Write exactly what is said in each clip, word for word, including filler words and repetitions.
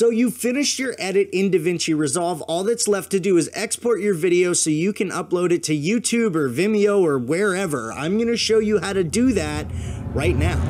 So you finished your edit in DaVinci Resolve. All that's left to do is export your video so you can upload it to YouTube or Vimeo or wherever. I'm going to show you how to do that right now.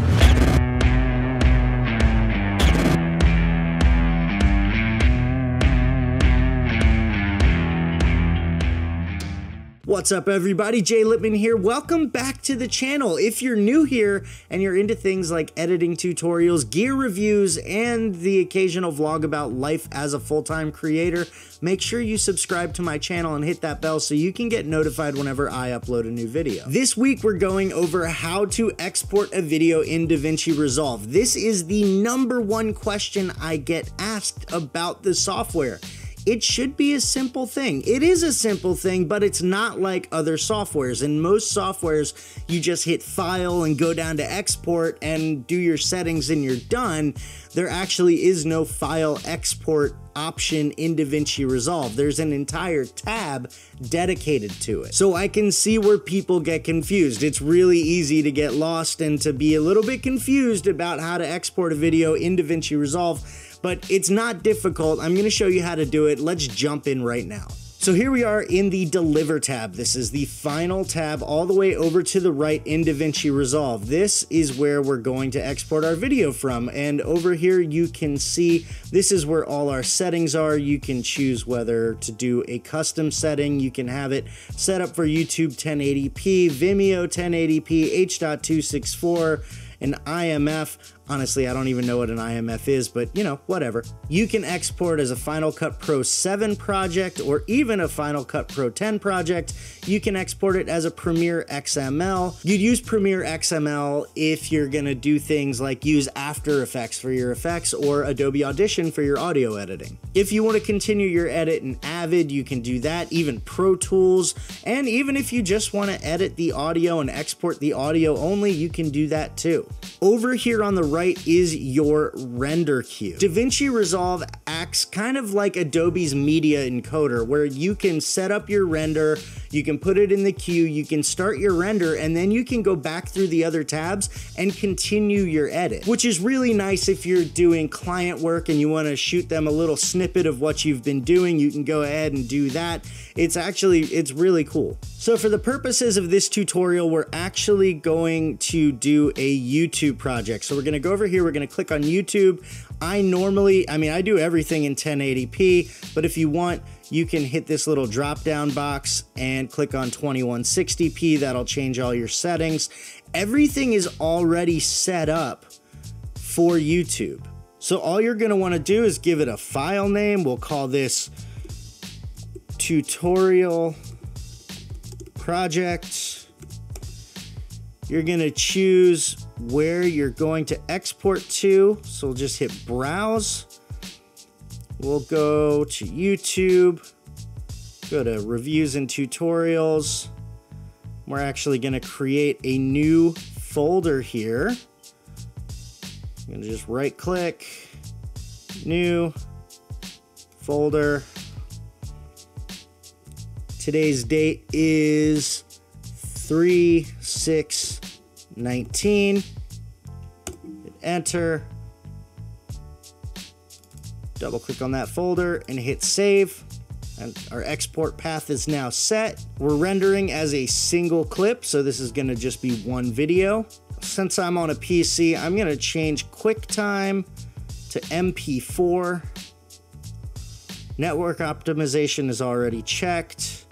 What's up everybody, Jay Lippman here. Welcome back to the channel. If you're new here and you're into things like editing tutorials, gear reviews, and the occasional vlog about life as a full-time creator, make sure you subscribe to my channel and hit that bell so you can get notified whenever I upload a new video. This week we're going over how to export a video in DaVinci Resolve. This is the number one question I get asked about the software. It should be a simple thing. It is a simple thing, but it's not like other softwares. In most softwares, you just hit file and go down to export and do your settings and you're done. There actually is no file export option in DaVinci Resolve. There's an entire tab dedicated to it. So I can see where people get confused. It's really easy to get lost and to be a little bit confused about how to export a video in DaVinci Resolve, but it's not difficult. I'm gonna show you how to do it. Let's jump in right now. So here we are in the Deliver tab. This is the final tab all the way over to the right in DaVinci Resolve. This is where we're going to export our video from. And over here you can see this is where all our settings are. You can choose whether to do a custom setting. You can have it set up for YouTube ten eighty p, Vimeo ten eighty p, H point two six four, an I M F. Honestly, I don't even know what an I M F is, but you know, whatever. You can export as a Final Cut Pro seven project or even a Final Cut Pro ten project. You can export it as a Premiere X M L. You'd use Premiere X M L if you're gonna do things like use After Effects for your effects or Adobe Audition for your audio editing. If you wanna continue your edit in Avid, you can do that, even Pro Tools. And even if you just wanna edit the audio and export the audio only, you can do that too. Over here on the right, Right is your render queue. DaVinci Resolve acts kind of like Adobe's Media Encoder, where you can set up your render, you can put it in the queue, you can start your render, and then you can go back through the other tabs and continue your edit, which is really nice if you're doing client work and you want to shoot them a little snippet of what you've been doing. You can go ahead and do that. It's actually, it's really cool. So for the purposes of this tutorial, we're actually going to do a YouTube project. So we're going to go over here, we're gonna click on YouTube. I normally, I mean, I do everything in ten eighty p, but if you want, you can hit this little drop down box and click on twenty-one sixty p. That'll change all your settings. Everything is already set up for YouTube. So all you're gonna wanna do is give it a file name. We'll call this tutorial project. You're gonna choose where you're going to export to. So we'll just hit browse. We'll go to YouTube, go to reviews and tutorials. We're actually gonna create a new folder here. I'm gonna just right click, new folder. Today's date is three six nineteen, hit enter, double click on that folder and hit save, and our export path is now set. We're rendering as a single clip, so this is going to just be one video. Since I'm on a P C, I'm going to change QuickTime to M P four. Network optimization is already checked.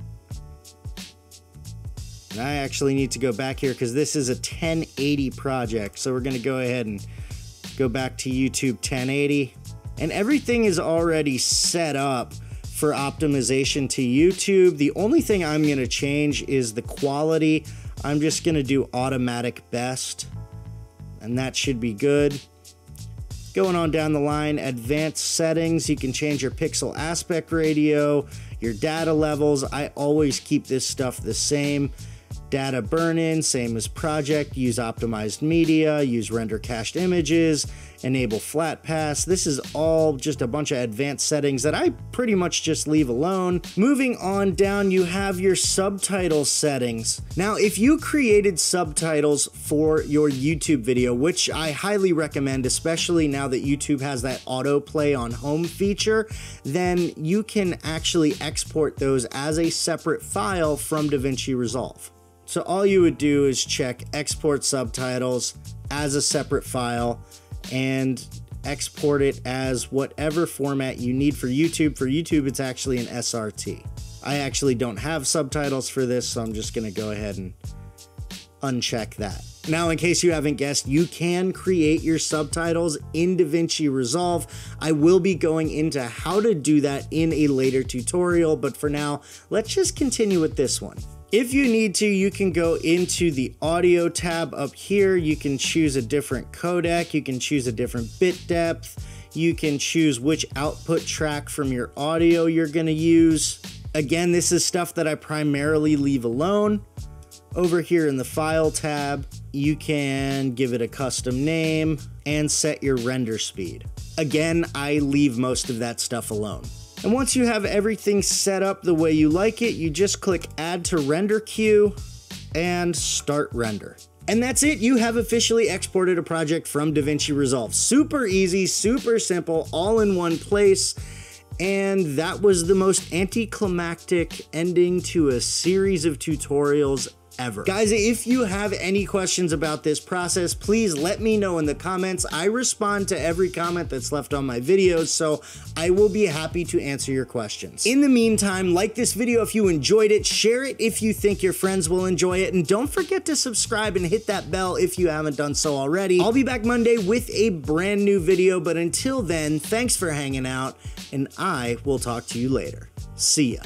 I actually need to go back here because this is a ten eighty project. So we're going to go ahead and go back to YouTube ten eighty. And everything is already set up for optimization to YouTube. The only thing I'm going to change is the quality. I'm just going to do automatic best. And that should be good. Going on down the line, advanced settings. You can change your pixel aspect ratio, your data levels. I always keep this stuff the same. data burn-in, same as project, use optimized media, use render cached images, enable flat pass. This is all just a bunch of advanced settings that I pretty much just leave alone. Moving on down, you have your subtitle settings. Now, if you created subtitles for your YouTube video, which I highly recommend, especially now that YouTube has that autoplay on home feature, then you can actually export those as a separate file from DaVinci Resolve. So all you would do is check export subtitles as a separate file and export it as whatever format you need for YouTube. For YouTube, it's actually an S R T. I actually don't have subtitles for this, so I'm just gonna go ahead and uncheck that. Now, in case you haven't guessed, you can create your subtitles in DaVinci Resolve. I will be going into how to do that in a later tutorial, but for now, let's just continue with this one. If you need to, you can go into the audio tab up here. You can choose a different codec. You can choose a different bit depth. You can choose which output track from your audio you're gonna use. Again, this is stuff that I primarily leave alone. Over here in the file tab, you can give it a custom name and set your render speed. Again, I leave most of that stuff alone. And once you have everything set up the way you like it, you just click Add to Render Queue and Start Render. And that's it. You have officially exported a project from DaVinci Resolve. Super easy, super simple, all in one place. And that was the most anticlimactic ending to a series of tutorials ever. Guys, if you have any questions about this process, please let me know in the comments. I respond to every comment that's left on my videos, so I will be happy to answer your questions. In the meantime, like this video if you enjoyed it, share it if you think your friends will enjoy it, and don't forget to subscribe and hit that bell if you haven't done so already. I'll be back Monday with a brand new video, but until then, thanks for hanging out, and I will talk to you later. See ya.